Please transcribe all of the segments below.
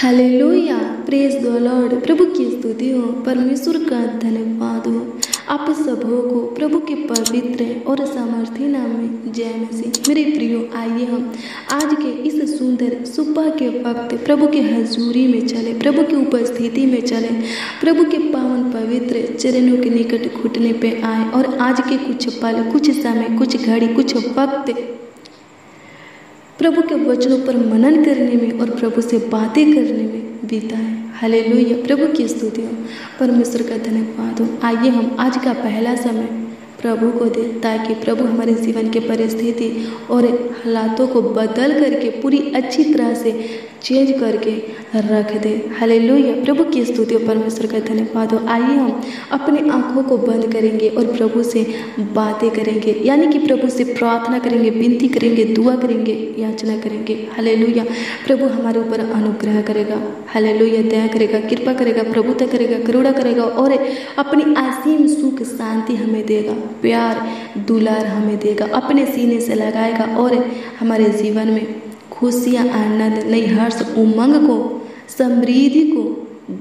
Hallelujah, praise the Lord. प्रभु की स्तुति हो, परमेश्वर का धन्यवाद हो। आप सबों को प्रभु के पवित्र और सामर्थी नाम में जय मसीह। मेरे प्रियो, आइए हम आज के इस सुंदर सुबह के वक्त प्रभु के हजूरी में चले, प्रभु की उपस्थिति में चले, प्रभु के पावन पवित्र चरणों के निकट घुटने पे आए और आज के कुछ पल, कुछ समय, कुछ घड़ी, कुछ वक्त प्रभु के वचनों पर मनन करने में और प्रभु से बातें करने में बिताए। हालेलुया, प्रभु की स्तुति हो, परमेश्वर का धन्यवाद हो। आइए हम आज का पहला समय प्रभु को दे ताकि प्रभु हमारे जीवन के परिस्थिति और हालातों को बदल करके पूरी अच्छी तरह से चेंज करके रख दे। हालेलुया, प्रभु की स्तुति हो, परमेश्वर का धन्यवाद हो। आइए हम अपनी आँखों को बंद करेंगे और प्रभु से बातें करेंगे, यानी कि प्रभु से प्रार्थना करेंगे, विनती करेंगे, दुआ करेंगे, याचना करेंगे। हालेलुया, प्रभु हमारे ऊपर अनुग्रह करेगा। हालेलुया, दया करेगा, कृपा करेगा, प्रभुता करेगा, करुणा करेगा और अपनी असीम सुख शांति हमें देगा, प्यार दुलार हमें देगा, अपने सीने से लगाएगा और हमारे जीवन में खुशियाँ, आनंद, नई हर्ष, उमंग को, समृद्धि को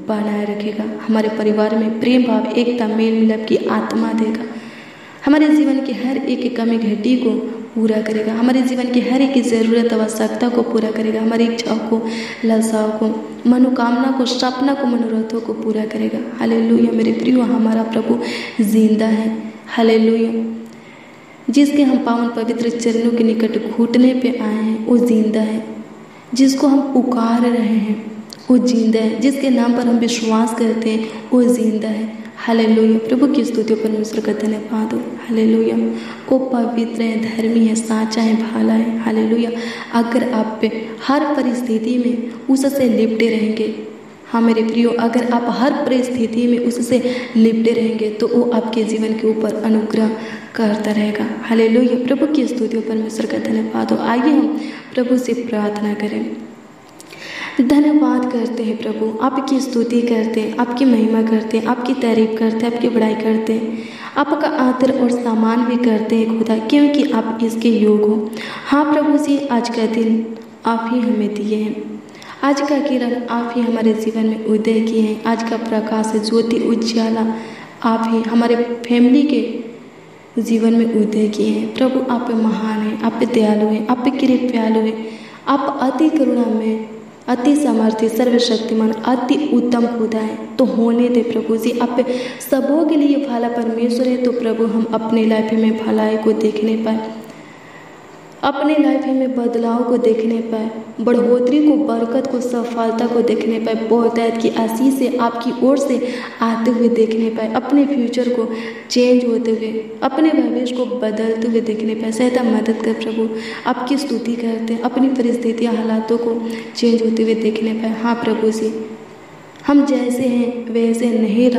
बनाए रखेगा। हमारे परिवार में प्रेम भाव, एकता, मेल मिलाप की आत्मा देगा। हमारे जीवन की हर एक कमी घटी को पूरा करेगा। हमारे जीवन की हर एक ज़रूरत, आवश्यकता को पूरा करेगा। हमारी इच्छाओं को, लालसाओं को, मनोकामना को, सपना को, मनोरथों को पूरा करेगा। हालेलुया, मेरे प्रियो, हमारा प्रभु जिंदा है। हालेलुया, जिसके हम पावन पवित्र चरणों के निकट घुटने पे आए हैं वो जिंदा है। जिसको हम पुकार रहे हैं वो जिंदा है। जिसके नाम पर हम विश्वास करते हैं वो जिंदा है। हालेलुया, प्रभु की स्तुति हो, परमेश्वर का धन्यवाद हो। हालेलुया, वो पवित्र है, धर्मी है, साचा है, भाला है। हालेलुया, अगर आप पे हर परिस्थिति में उससे लिपटे रहेंगे, हाँ मेरे प्रियो, अगर आप हर परिस्थिति में उससे लिपटे रहेंगे तो वो आपके जीवन के ऊपर अनुग्रह करता रहेगा। हालेलुया, प्रभु की स्तुति हो, परमेश्वर का धन्यवाद हो। आइए हम प्रभु से प्रार्थना करें। धन्यवाद करते हैं प्रभु, आपकी स्तुति करते हैं, आपकी महिमा करते हैं, आपकी तारीफ करते हैं, आपकी बड़ाई करते हैं, आपका आदर और सम्मान भी करते हैं खुदा, क्योंकि आप इसके योग हो। हाँ प्रभु जी, आज का दिन आप ही हमें दिए हैं। आज का किरण आप ही हमारे जीवन में उदय किए हैं। आज का प्रकाश, ज्योति, उज्ज्वला आप ही हमारे फैमिली के जीवन में उदय किए हैं। प्रभु, आप महान हैं, आप दयालु हैं, आप कृपालु हैं, आप अति करुणा में अति सामर्थ्य, सर्वशक्तिमान, अति उत्तम खुदा है। तो होने दे प्रभु जी, आप सबों के लिए भला परमेश्वर है। तो प्रभु, हम अपने लाइफ में भलाई को देखने पाए, अपने लाइफ में बदलाव को देखने पाए, बढ़ोतरी को, बरकत को, सफलता को देखने पाए, बहुतायत की आशीष से आपकी ओर से आते हुए देखने पाए, अपने फ्यूचर को चेंज होते हुए, अपने भविष्य को बदलते हुए देखने पाए। सहायता, मदद कर प्रभु, आपकी स्तुति करते हैं, अपनी परिस्थितियाँ, हालातों को चेंज होते हुए देखने पाए। हाँ प्रभु जी, हम जैसे हैं वैसे नहीं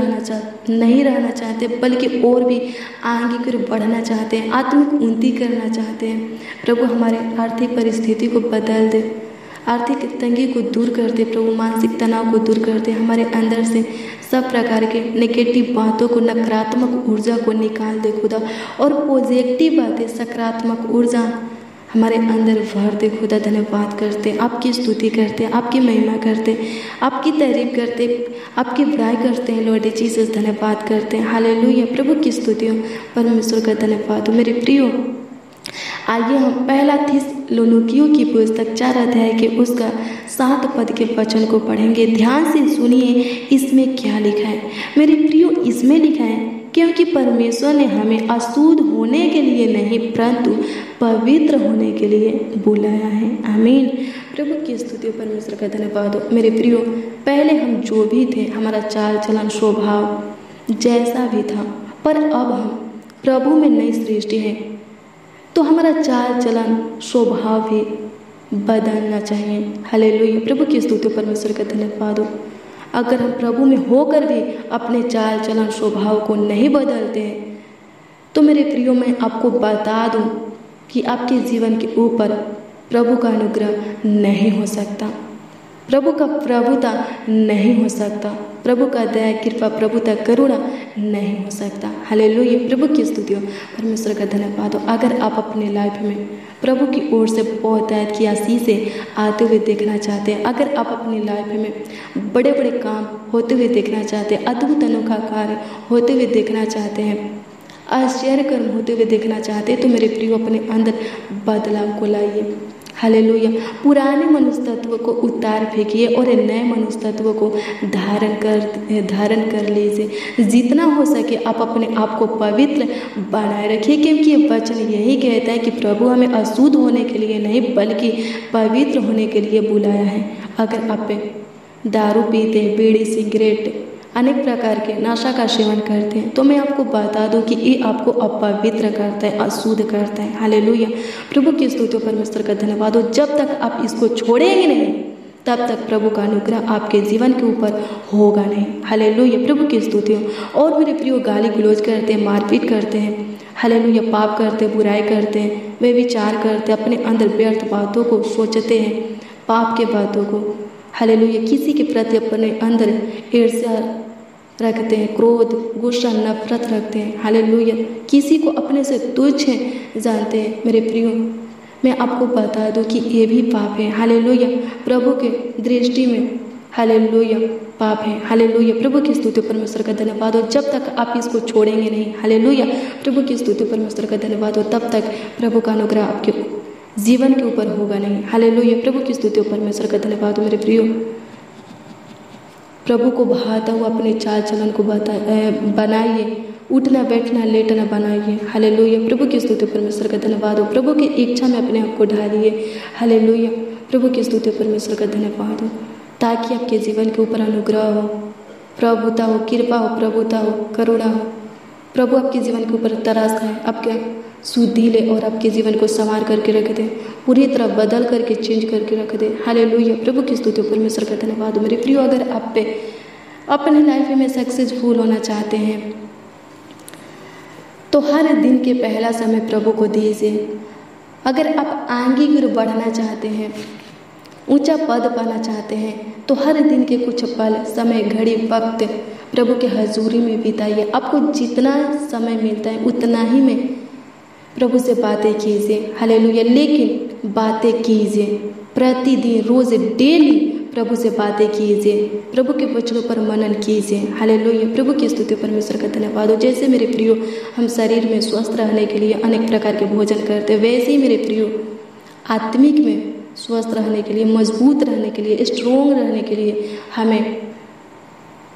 रहना चाहते, बल्कि और भी आगे की ओर बढ़ना चाहते हैं, आत्मिक उन्नति करना चाहते हैं। प्रभु, हमारे आर्थिक परिस्थिति को बदल दे, आर्थिक तंगी को दूर कर दे प्रभु, मानसिक तनाव को दूर कर दे, हमारे अंदर से सब प्रकार के नेगेटिव बातों को, नकारात्मक ऊर्जा को निकाल दे खुदा, और पॉजिटिव बातें, सकारात्मक ऊर्जा हमारे अंदर भर दे खुदा। धन्यवाद करते, आपकी स्तुति करते, आपकी महिमा करते, आपकी तारीफ करते, आपकी बड़ाई करते हैं लॉर्ड जीसस। धन्यवाद करते हैं। हालेलुया, प्रभु की स्तुति हो, परमेश्वर का धन्यवाद हो। मेरे प्रियो, आइए हम पहला थिस्सलुनीकियों की पुस्तक 4 अध्याय के उसका 7 पद के वचन को पढ़ेंगे। ध्यान से सुनिए, इसमें क्या लिखा है। मेरे प्रियो, इसमें लिखा है, क्योंकि परमेश्वर ने हमें अशुद्ध होने के लिए नहीं परंतु पवित्र होने के लिए बुलाया है। आमीन। प्रभु की स्तुति, परमेश्वर का धन्यवाद हो। मेरे प्रियो, पहले हम जो भी थे, हमारा चाल चलन, स्वभाव जैसा भी था, पर अब हम प्रभु में नई सृष्टि है, तो हमारा चाल चलन, स्वभाव भी बदलना चाहिए। हालेलुया, प्रभु की स्तुति, परमेश्वर का धन्यवाद हो। अगर हम प्रभु में होकर भी अपने चाल चलन, स्वभाव को नहीं बदलते हैं, तो मेरे प्रियो, मैं आपको बता दूं कि आपके जीवन के ऊपर प्रभु का अनुग्रह नहीं हो सकता। प्रभु का प्रभुता नहीं हो सकता, प्रभु का दया कृपा, प्रभु का करुणा नहीं हो सकता। हालेलुया, प्रभु की स्तुति हो, परमेश्वर का धन्यवाद हो। अगर आप अपने लाइफ में प्रभु की ओर से बहुतायत की आशीषें आते हुए देखना चाहते हैं, अगर आप अपनी लाइफ में बड़े बड़े काम होते हुए देखना चाहते हैं, अद्भुत अनोखा कार्य होते हुए देखना चाहते हैं, आश्चर्य कर्म होते हुए देखना चाहते हैं, तो मेरे प्रियो अपने अंदर बदलाव को लाइए। हालेलुया, पुराने मनुष्य तत्व को उतार फेंकिए और नए मनुष्य तत्व को धारण कर लीजिए। जितना हो सके आप अपने आप को पवित्र बनाए रखिए, क्योंकि ये वचन यही कहता है कि प्रभु हमें अशुद्ध होने के लिए नहीं बल्कि पवित्र होने के लिए बुलाया है। अगर आप दारू पीते, बीड़ी, सिगरेट, अनेक प्रकार के नशा का सेवन करते हैं, तो मैं आपको बता दूं कि ये आपको अपवित्र करता है, अशुद्ध करता है। हालेलुया, प्रभु की स्तुति, परमेश्वर का धन्यवाद हो। जब तक आप इसको छोड़ेंगे नहीं, तब तक प्रभु का अनुग्रह आपके जीवन के ऊपर होगा नहीं। हालेलुया, प्रभु की स्तुति हो। और मेरे प्रियो, गाली गलौज करते हैं, मारपीट करते हैं, हालेलुया, पाप करते हैं, बुराई करते हैं, वे विचार करते हैं, अपने अंदर व्यर्थ बातों को सोचते हैं, पाप के बातों को। हालेलुया, किसी के प्रति अपने अंदर ईर्ष्या रखते हैं, क्रोध, गुस्सा, नफरत रखते हैं। हालेलुया, किसी को अपने से तुच्छ जानते हैं। मेरे प्रियो, मैं आपको बता दूं कि ये भी पाप है। हालेलुया, प्रभु के दृष्टि में हालेलुया पाप है। हालेलुया, प्रभु की स्तुति, परमेश्वर का धन्यवाद हो। जब तक आप इसको छोड़ेंगे नहीं, हालेलुया, प्रभु की स्तुति, परमेश्वर का धन्यवाद हो, तब तक प्रभु का अनुग्रह आपके जीवन के ऊपर होगा नहीं। हालेलुया, प्रभु की स्तुति, परमेश्वर का धन्यवाद हो। मेरे प्रियो, प्रभु को भाता हुआ अपने चाल चलन को बनाइए, उठना बैठना लेटना बनाइए। हालेलुया, प्रभु की स्तुति, परमेश्वर का धन्यवाद हो। प्रभु की इच्छा में अपने आप को ढालिए। हालेलुया, प्रभु की स्तुति, परमेश्वर का धन्यवाद हो, ताकि आपके जीवन के ऊपर अनुग्रह हो, प्रभुता हो, कृपा हो, प्रभुता हो, करुणा हो। प्रभु आपके जीवन के ऊपर तरस है, आपके शुद्धि ले और आपके जीवन को संवार करके रख दे, पूरी तरह बदल करके चेंज करके रख दे। हालेलुया, प्रभु की स्तुति, परमेश्वर का धन्यवाद। मेरे प्रियो, अगर आप पे अपने लाइफ में सक्सेसफुल होना चाहते हैं, तो हर दिन के पहला समय प्रभु को दीजिए। अगर आप आगे की ओर बढ़ना चाहते हैं, ऊंचा पद पाना चाहते हैं, तो हर दिन के कुछ पल, समय, घड़ी, वक्त प्रभु के हजूरी में बिताइए। आपको जितना समय मिलता है उतना ही में प्रभु से बातें कीजिए। हालेलुया, लेकिन बातें कीजिए प्रतिदिन, रोज़, डेली प्रभु से बातें कीजिए, प्रभु के वचनों पर मनन कीजिए। हालेलुया, प्रभु की स्तुति, परमेश्वर का धन्यवाद हो। जैसे मेरे प्रियो हम शरीर में स्वस्थ रहने के लिए अनेक प्रकार के भोजन करते हैं, वैसे ही मेरे प्रियो आत्मिक में स्वस्थ रहने के लिए, मजबूत रहने के लिए, स्ट्रोंग रहने के लिए हमें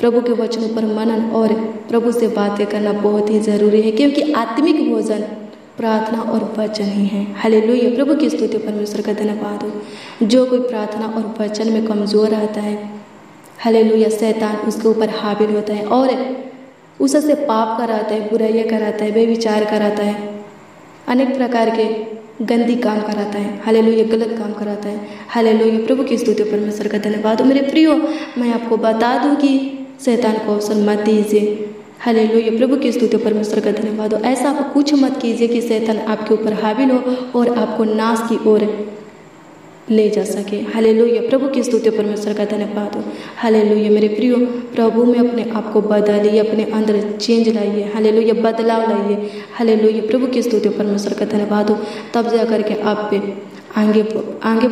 प्रभु के वचनों पर मनन और प्रभु से बातें करना बहुत ही ज़रूरी है, क्योंकि आत्मिक भोजन प्रार्थना और वचन ही है। हालेलुया, प्रभु की स्तुति, परमेश्वर का धन्यवाद हो। जो कोई प्रार्थना और वचन में कमज़ोर रहता है, हालेलुया, शैतान उसके ऊपर हावी होता है और उससे पाप कराता है, बुराइयाँ कराता है, बेविचार कराता है, अनेक प्रकार के गंदी काम कराता है। हालेलुया, गलत काम कराता है। हालेलुया, प्रभु की स्तुति, परमेश्वर का धन्यवाद हो। मेरे प्रियो, मैं आपको बता दूं कि शैतान को अवसर मत दीजिए। हालेलुया, प्रभु की स्तुति, परमेश्वर का धन्यवाद हो। ऐसा आप कुछ मत कीजिए कि शैतान आपके ऊपर हावी हो और आपको नाश की ओर ले जा सके। हालेलुया, प्रभु की स्तुति, परमेश्वर का धन्यवाद हो। हालेलुया, मेरे प्रियो, प्रभु में अपने आप को बदलिए, अपने अंदर चेंज लाइए। हालेलुया, बदलाव लाइए। हालेलुया, प्रभु की स्तुति, परमेश्वर का धन्यवाद हो। तब जा करके आप पे आगे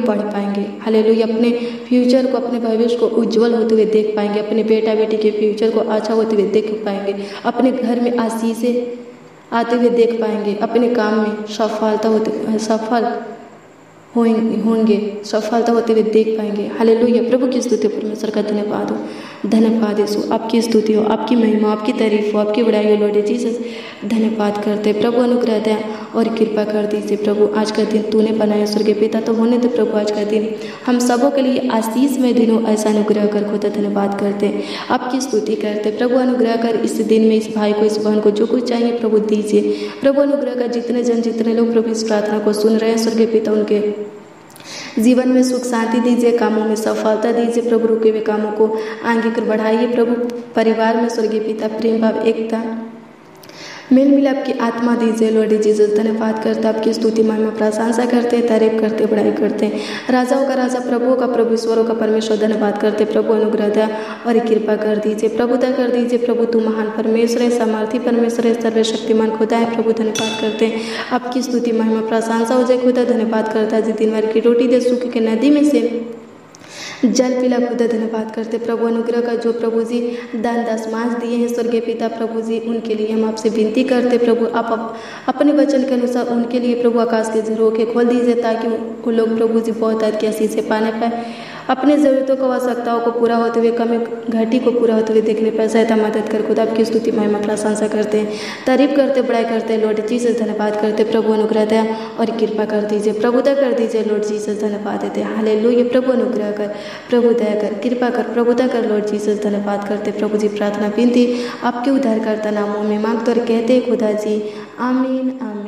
बढ़ पाएंगे। हालेलुया, अपने फ्यूचर को, अपने भविष्य को उज्जवल होते हुए देख पाएंगे, अपने बेटा बेटी के फ्यूचर को अच्छा होते हुए देख पाएंगे, अपने घर में आशीषें आते हुए देख पाएंगे, अपने काम में सफलता होते हुए देख पाएंगे। हालेलुया, प्रभु की स्तुति, परमेश्वर का धन्यवाद हो। धन्यवाद यीशु, आपकी स्तुति हो, आपकी महिमा, आपकी तारीफ हो, आपकी बड़ाई हो। लॉर्ड जीसस, धन्यवाद करते हैं। प्रभु अनुग्रह दया और कृपा कर दीजिए। प्रभु, आज का दिन तूने बनाया स्वर्गीय पिता, तो होने दे प्रभु आज का दिन हम सबों के लिए आशीषमय दिन हो, ऐसा अनुग्रह कर खुदा धन्यवाद करते हैं, आपकी स्तुति करते हैं। प्रभु, अनुग्रह कर इस दिन में इस भाई को, इस बहन को जो कुछ चाहिए प्रभु दीजिए। प्रभु, अनुग्रह कर जितने लोग प्रभु इस प्रार्थना को सुन रहे हैं, स्वर्गीय पिता उनके जीवन में सुख शांति दीजिए, कामों में सफलता दीजिए। प्रभु, रुके हुए कामों को आगे कर बढ़ाइए। प्रभु, परिवार में स्वर्गीय पिता प्रेम भाव, एकता, मेल मिलाप की आत्मा दीजिए। लॉर्ड जीसस धन्यवाद करता, आपकी स्तुति महिमा प्रशंसा करते, तारीफ करते, बड़ाई करते। राजाओं का राजा, प्रभुओं का प्रभु, ईश्वरों का परमेश्वर धन्यवाद करते। प्रभु अनुग्रह दया और कृपा कर दीजिए, प्रभुता कर दीजिए। प्रभु तू महान परमेश्वर है, सामर्थी परमेश्वर है, सर्वशक्तिमान खुदा है। प्रभु धन्यवाद करते हैं, आपकी स्तुति महिमा प्रशंसा हो जाए। खुदा धन्यवाद करता है, जी दिन भर की रोटी दे, सूख के नदी में से जल पिला। खुदा धन्यवाद करते प्रभु अनुग्रह का, जो प्रभु जी दान दशमांश दिए हैं स्वर्गीय पिता प्रभु जी, उनके लिए हम आपसे विनती करते प्रभु। आप अपने वचन के अनुसार उनके लिए प्रभु आकाश के झरोखे खोल दीजिए, ताकि वो लोग प्रभु जी बहुत आद की आशीष पाने पाए, अपने ज़रूरतों को, आवश्यकताओं को पूरा होते हुए, कमी घटी को पूरा होते हुए देखने पर सहायता मदद कर। खुदा आपकी स्तुति महिमा प्रशंसा करते हैं, तारीफ करते, बड़ाई करते। लॉर्ड जीसस धन्यवाद करते, प्रभु अनुग्रह दया और कृपा कर दीजिए, प्रभुता कर दीजिए। लॉर्ड जीसस धन्यवाद देते, हालेलुया। प्रभु अनुग्रह कर, प्रभु दया कर, कृपा कर, प्रभुता कर। लॉर्ड जीसस धन्यवाद करते प्रभु जी। प्रार्थना विनती आपके उद्धारकर्ता नामों में मांगते और कहते खुदा जी, आमीन आमीन।